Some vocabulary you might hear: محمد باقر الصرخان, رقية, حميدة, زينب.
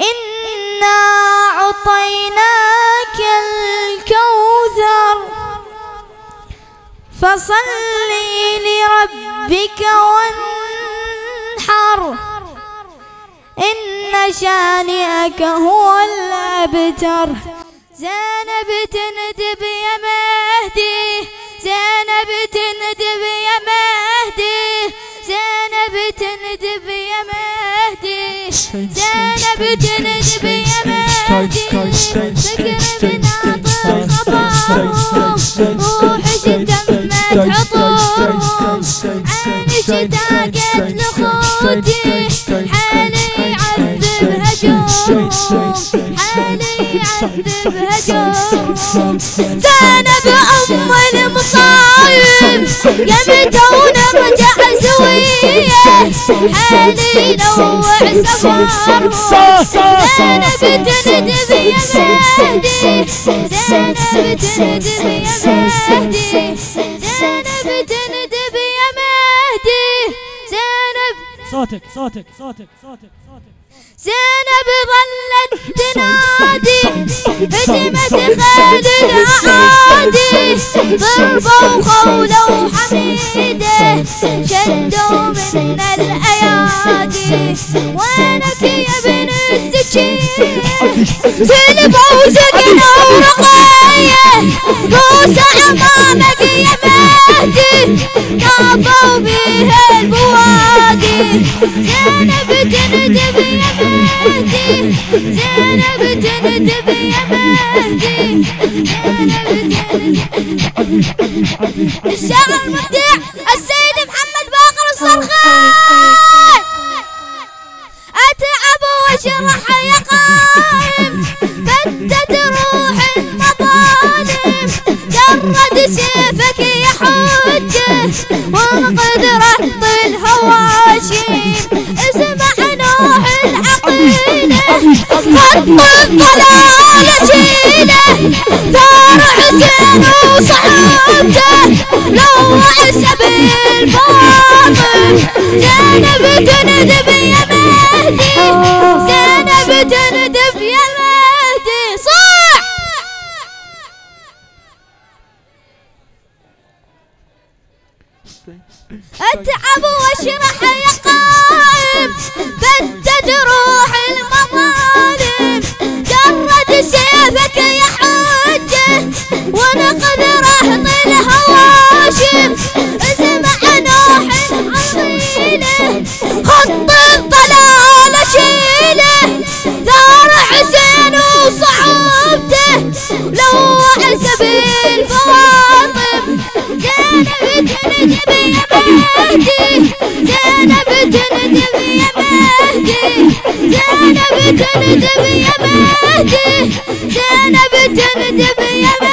إنا أعطيناك الكوثر فصل لربك وانحر إن شانئك هو الأبتر. زينب تندب يا مهدي، زينب تندب يا مهدي، زينب تندب يا مهدي، زينب تندب يا مهدي، فكرنا طول خطوم روحش تمت حطوم عانش تاقت لخوتي حالي عذب هجوم حالي عذب هجوم. زينب أم المصايب يمتون رجع سوية حالي نوع سفر. زينب تندب يا مهدي، زينب تندب يا مهدي، زينب تندب يا مهدي، زينب صوتك زينب ظلت تنادي هزمت خالد العادي ضربوا خولوا حميده شدوا من الايادي وينك يا ابن السكين سلبوا سكنوا رقايه موسى امامك يا مهدي طافوا بها البوادي. زينب تندب يا مهدي، زينب تندب يا مهدي، الشاعر المبدع السيد محمد باقر الصرخان أتعب واشرح يا قائم بدت روح المظالم جرد سيفك يا حجة وانقذ رحط الهواشم. حطم ضلال شيله ثار حسين وصحابته لو عسى بالباطل. زينب تندب يا مهدي، زينب تندب يا مهدي، صاح اتعب واشرح يا قائم بدت روح المظالم جرد سيفك يا حجه ونقذ رهط الهواشم. اسمع نوح عظيله خط الضلال شيله ثار حسين وصحابته لو عسى بالفاطم. زينب تندب يا مهدي، زينب تندب يا مهدي، زينب تندب يا مهدي، زينب تندب يا مهدي.